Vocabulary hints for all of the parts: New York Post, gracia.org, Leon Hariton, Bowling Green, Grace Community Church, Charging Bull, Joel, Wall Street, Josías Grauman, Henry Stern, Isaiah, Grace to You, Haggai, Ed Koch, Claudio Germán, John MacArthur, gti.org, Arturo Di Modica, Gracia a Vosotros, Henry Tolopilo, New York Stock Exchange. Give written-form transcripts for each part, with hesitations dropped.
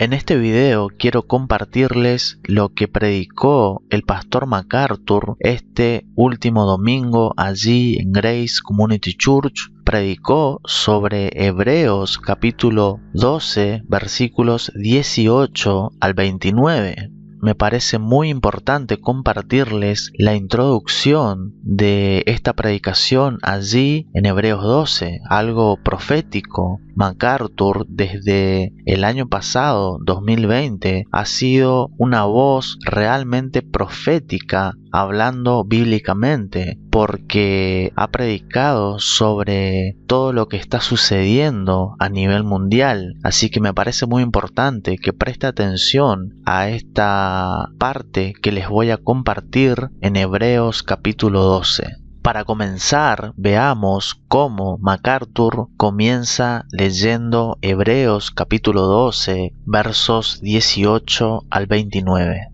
En este video quiero compartirles lo que predicó el pastor MacArthur este último domingo allí en Grace Community Church. Predicó sobre Hebreos capítulo 12 versículos 18 al 29. Me parece muy importante compartirles la introducción de esta predicación allí en Hebreos 12, algo profético. MacArthur desde el año pasado, 2020, ha sido una voz realmente profética hablando bíblicamente, porque ha predicado sobre todo lo que está sucediendo a nivel mundial. Así que me parece muy importante que preste atención a esta parte que les voy a compartir en Hebreos capítulo 12. Para comenzar, veamos cómo MacArthur comienza leyendo Hebreos capítulo 12, versos 18 al 29.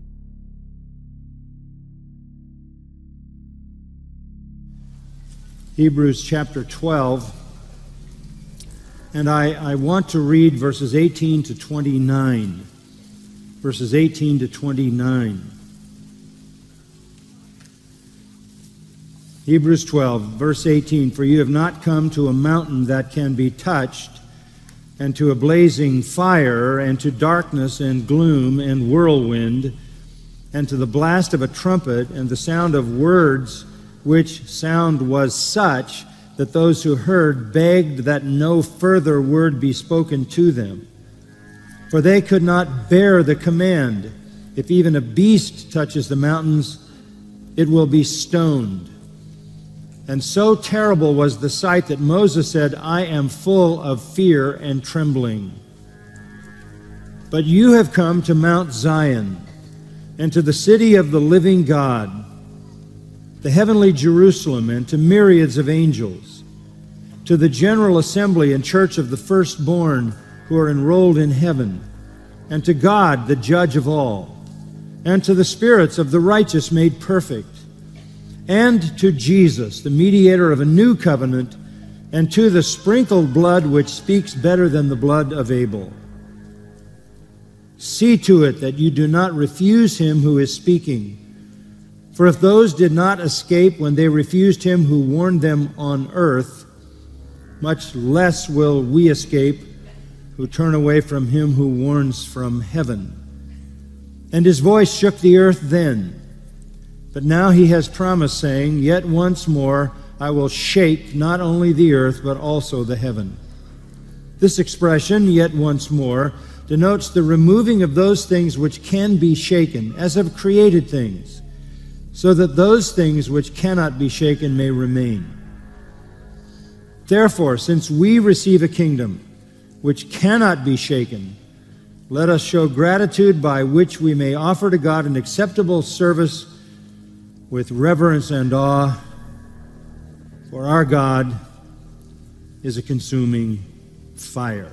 Hebrews chapter 12, and I want to read verses 18 to 29. Verses 18 to 29. Hebrews 12, verse 18, "For you have not come to a mountain that can be touched, and to a blazing fire, and to darkness, and gloom, and whirlwind, and to the blast of a trumpet, and the sound of words, which sound was such that those who heard begged that no further word be spoken to them. For they could not bear the command, 'If even a beast touches the mountains, it will be stoned.' And so terrible was the sight that Moses said, 'I am full of fear and trembling.' But you have come to Mount Zion and to the city of the living God, the heavenly Jerusalem, and to myriads of angels, to the general assembly and church of the firstborn who are enrolled in heaven, and to God, the judge of all, and to the spirits of the righteous made perfect, and to Jesus, the mediator of a new covenant, and to the sprinkled blood which speaks better than the blood of Abel. See to it that you do not refuse him who is speaking. For if those did not escape when they refused him who warned them on earth, much less will we escape who turn away from him who warns from heaven. And his voice shook the earth then. But now he has promised, saying, 'Yet once more I will shake not only the earth, but also the heaven.' This expression, 'yet once more,' denotes the removing of those things which can be shaken, as of created things, so that those things which cannot be shaken may remain. Therefore, since we receive a kingdom which cannot be shaken, let us show gratitude by which we may offer to God an acceptable service with reverence and awe, for our God is a consuming fire."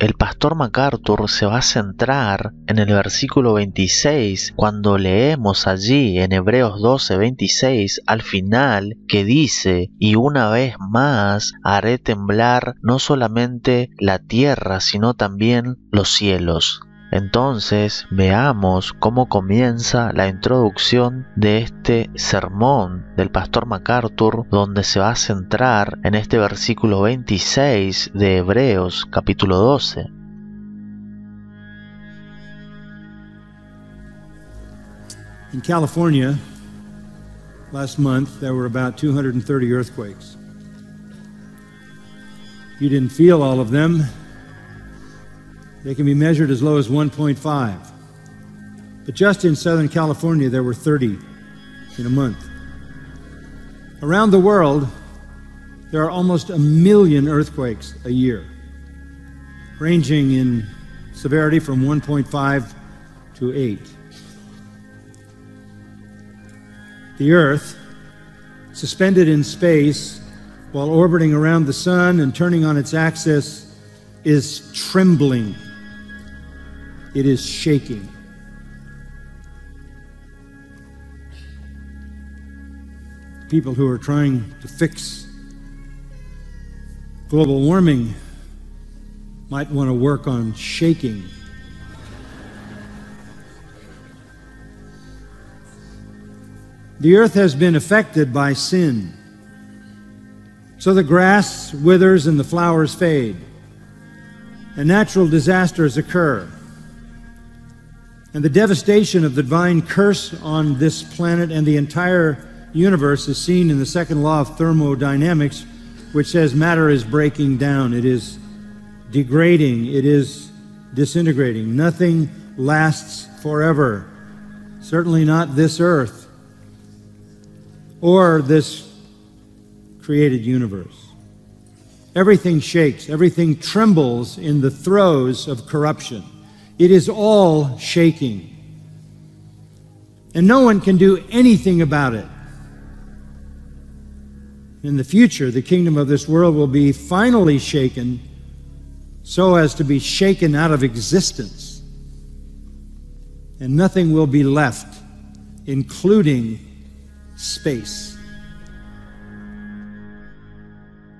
El pastor MacArthur se va a centrar en el versículo 26, cuando leemos allí en Hebreos 12, 26, al final, que dice: "Y una vez más haré temblar no solamente la tierra, sino también los cielos". Entonces, veamos cómo comienza la introducción de este sermón del pastor MacArthur, donde se va a centrar en este versículo 26 de Hebreos capítulo 12. In California, last month there were about 230 earthquakes. You didn't feel all of them. They can be measured as low as 1.5. But just in Southern California, there were 30 in a month. Around the world, there are almost 1 million earthquakes a year, ranging in severity from 1.5 to 8. The Earth, suspended in space while orbiting around the sun and turning on its axis, is trembling. It is shaking. People who are trying to fix global warming might want to work on shaking. The earth has been affected by sin. So the grass withers and the flowers fade, and natural disasters occur. And the devastation of the divine curse on this planet and the entire universe is seen in the second law of thermodynamics, which says matter is breaking down, it is degrading, it is disintegrating. Nothing lasts forever, certainly not this earth or this created universe. Everything shakes, everything trembles in the throes of corruption. It is all shaking. And no one can do anything about it. In the future, the kingdom of this world will be finally shaken so as to be shaken out of existence. And nothing will be left, including space.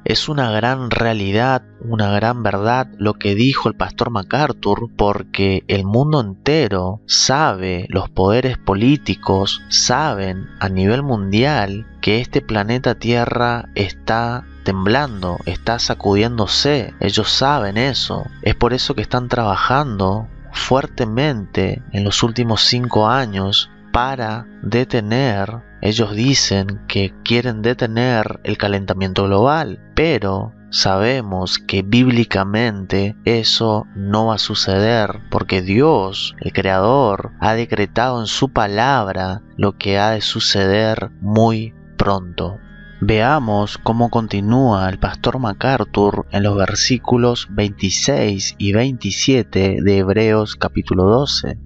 Es una gran realidad, una gran verdad lo que dijo el pastor MacArthur, porque el mundo entero sabe, los poderes políticos saben a nivel mundial que este planeta Tierra está temblando, está sacudiéndose. Ellos saben eso. Es por eso que están trabajando fuertemente en los últimos 5 años para detener. Ellos dicen que quieren detener el calentamiento global, pero sabemos que bíblicamente eso no va a suceder, porque Dios, el Creador, ha decretado en su palabra lo que ha de suceder muy pronto. Veamos cómo continúa el pastor MacArthur en los versículos 26 y 27 de Hebreos capítulo 12.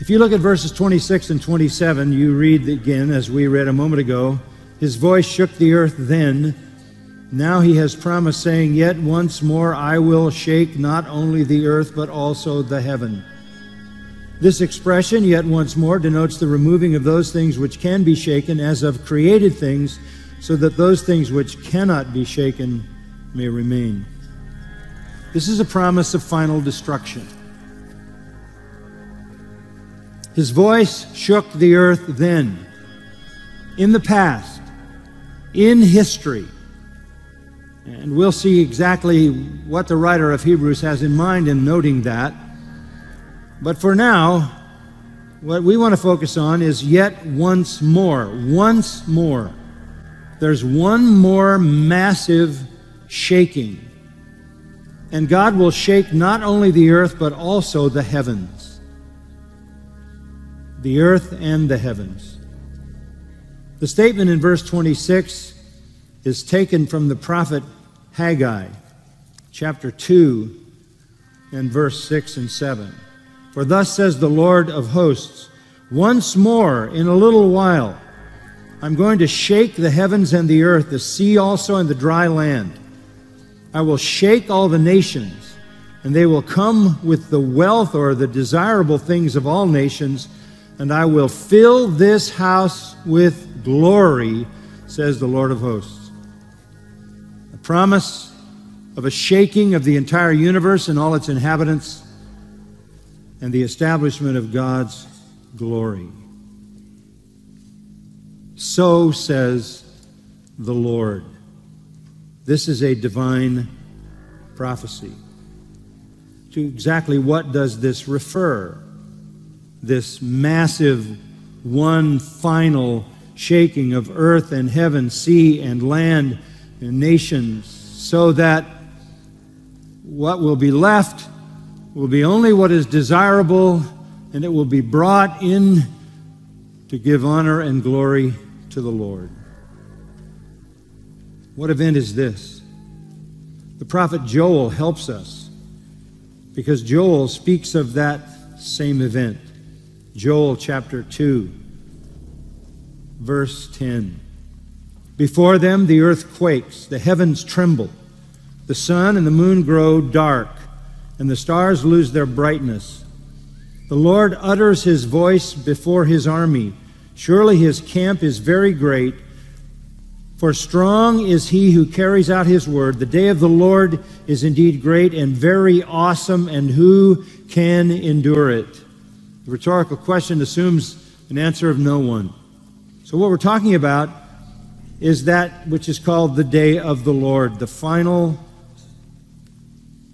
If you look at verses 26 and 27, you read again, as we read a moment ago, his voice shook the earth then. Now he has promised, saying, yet once more I will shake not only the earth, but also the heaven. This expression, yet once more, denotes the removing of those things which can be shaken as of created things, so that those things which cannot be shaken may remain. This is a promise of final destruction. His voice shook the earth then, in the past, in history. And we'll see exactly what the writer of Hebrews has in mind in noting that. But for now, what we want to focus on is yet once more. Once more. There's one more massive shaking. And God will shake not only the earth, but also the heavens. The earth and the heavens. The statement in verse 26 is taken from the prophet Haggai, chapter 2, and verse 6 and 7. For thus says the Lord of hosts, once more in a little while I'm going to shake the heavens and the earth, the sea also and the dry land. I will shake all the nations, and they will come with the wealth or the desirable things of all nations, and I will fill this house with glory, says the Lord of hosts. A promise of a shaking of the entire universe and all its inhabitants, and the establishment of God's glory. So says the Lord. This is a divine prophecy. To exactly what does this refer? This massive, one final shaking of earth and heaven, sea and land and nations, so that what will be left will be only what is desirable, and it will be brought in to give honor and glory to the Lord. What event is this? The prophet Joel helps us, because Joel speaks of that same event. Joel chapter 2, verse 10. Before them the earth quakes, the heavens tremble, the sun and the moon grow dark, and the stars lose their brightness. The Lord utters his voice before his army. Surely his camp is very great, For strong is he who carries out his word. The day of the Lord is indeed great and very awesome, and who can endure it? The rhetorical question assumes an answer of no one. So what we're talking about is that which is called the day of the Lord, the final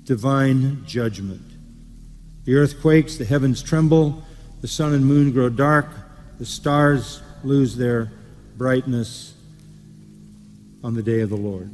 divine judgment. The earth quakes, the heavens tremble, the sun and moon grow dark, the stars lose their brightness on the day of the Lord.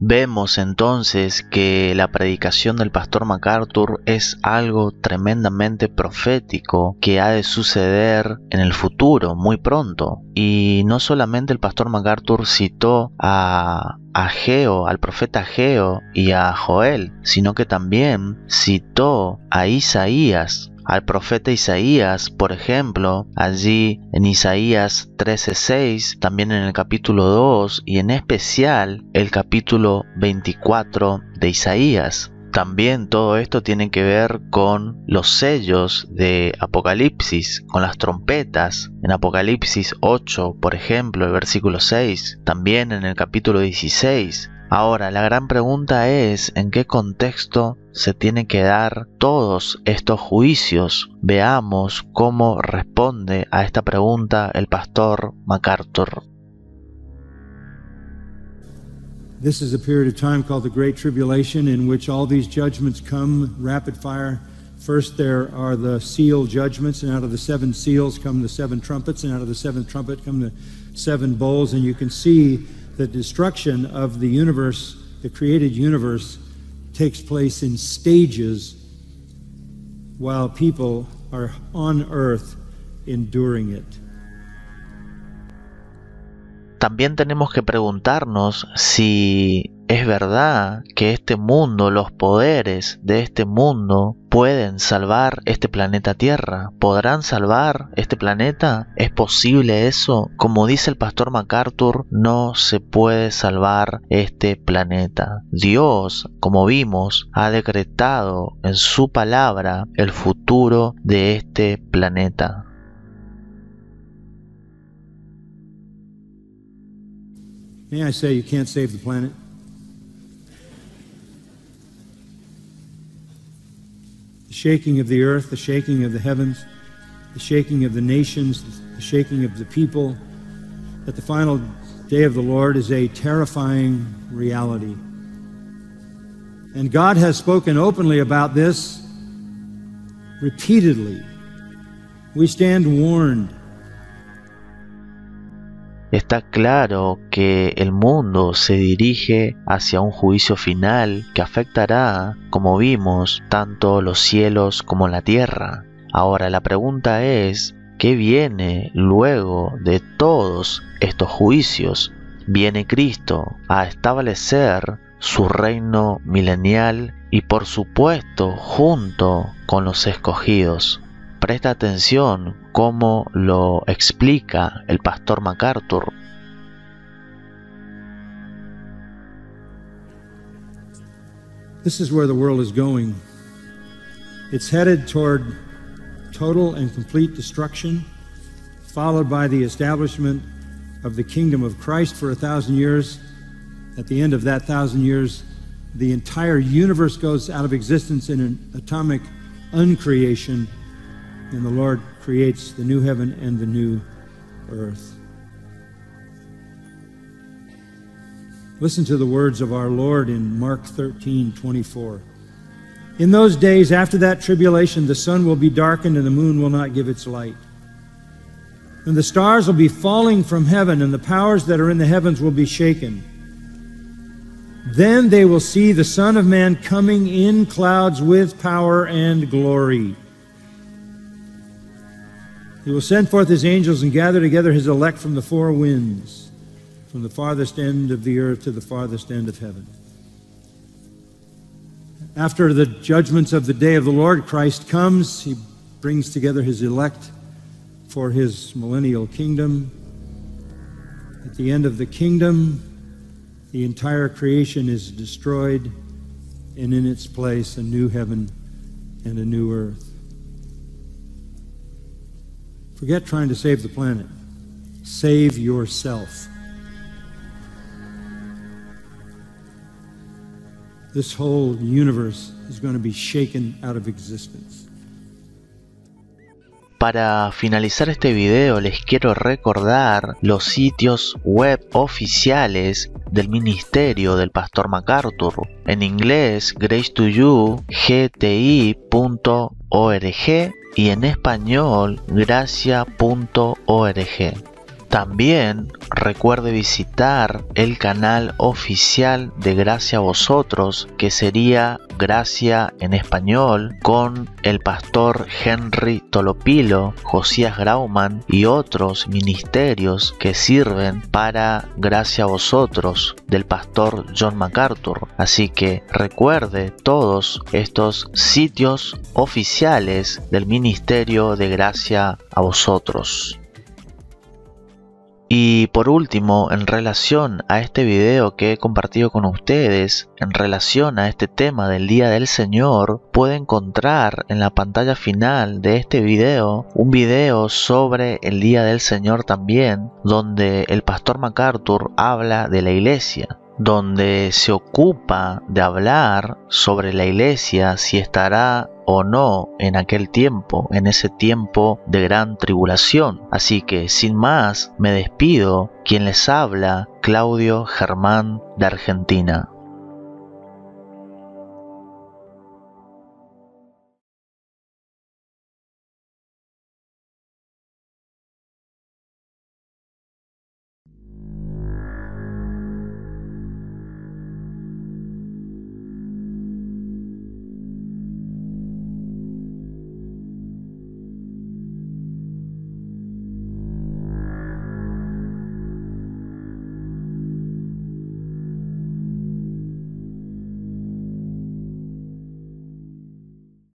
Vemos entonces que la predicación del pastor MacArthur es algo tremendamente profético que ha de suceder en el futuro, muy pronto. Y no solamente el pastor MacArthur citó a al profeta Ageo y a Joel, sino que también citó a Isaías, al profeta Isaías, por ejemplo, allí en Isaías 13:6, también en el capítulo 2 y en especial el capítulo 24 de Isaías. También todo esto tiene que ver con los sellos de Apocalipsis, con las trompetas. En Apocalipsis 8, por ejemplo, el versículo 6, también en el capítulo 16. Ahora, la gran pregunta es, ¿en qué contexto se tienen que dar todos estos juicios? Veamos cómo responde a esta pregunta el pastor MacArthur. This is a period of time called the Great Tribulation, in which all these judgments come rapid fire. First, there are the seal judgments, and out of the seven seals come the seven trumpets, and out of the seventh trumpet come the seven bowls. And you can see the destruction of the universe, the created universe, takes place in stages while people are on earth enduring it. También tenemos que preguntarnos si es verdad que este mundo, los poderes de este mundo, pueden salvar este planeta Tierra. ¿Podrán salvar este planeta? ¿Es posible eso? Como dice el pastor MacArthur, no se puede salvar este planeta. Dios, como vimos, ha decretado en su palabra el futuro de este planeta. May I say you can't save the planet? The shaking of the earth, the shaking of the heavens, the shaking of the nations, the shaking of the people, at the final day of the Lord is a terrifying reality. And God has spoken openly about this repeatedly. We stand warned. Está claro que el mundo se dirige hacia un juicio final que afectará, como vimos, tanto los cielos como la tierra. Ahora la pregunta es, ¿qué viene luego de todos estos juicios? Viene Cristo a establecer su reino milenial y, por supuesto, junto con los escogidos. Presta atención cómo lo explica el pastor MacArthur. This is where the world is going. It's headed toward total and complete destruction, followed by the establishment of the kingdom of Christ for 1,000 years. At the end of that 1,000 years, the entire universe goes out of existence in an atomic uncreation. And the Lord creates the new heaven and the new earth. Listen to the words of our Lord in Mark 13:24. In those days after that tribulation, the sun will be darkened and the moon will not give its light. And the stars will be falling from heaven and the powers that are in the heavens will be shaken. Then they will see the Son of Man coming in clouds with power and glory. He will send forth his angels and gather together his elect from the four winds, from the farthest end of the earth to the farthest end of heaven. After the judgments of the day of the Lord, Christ comes. He brings together his elect for his millennial kingdom. At the end of the kingdom, the entire creation is destroyed, and in its place a new heaven and a new earth. Forget trying to save the planet. Save yourself. This whole universe is going to be shaken out of existence. Para finalizar este video les quiero recordar los sitios web oficiales del ministerio del pastor MacArthur. En inglés, Grace to You, gti.org, y en español, gracia.org. También recuerde visitar el canal oficial de Gracia a Vosotros, que sería Gracia en Español, con el pastor Henry Tolopilo, Josías Grauman y otros ministerios que sirven para Gracia a Vosotros del pastor John MacArthur. Así que recuerde todos estos sitios oficiales del ministerio de Gracia a Vosotros. Y por último, en relación a este video que he compartido con ustedes, en relación a este tema del Día del Señor, puede encontrar en la pantalla final de este video un video sobre el Día del Señor también, donde el pastor MacArthur habla de la iglesia, donde se ocupa de hablar sobre la iglesia, si estará o no en aquel tiempo, en ese tiempo de gran tribulación. Así que sin más me despido, quien les habla, Claudio Germán de Argentina.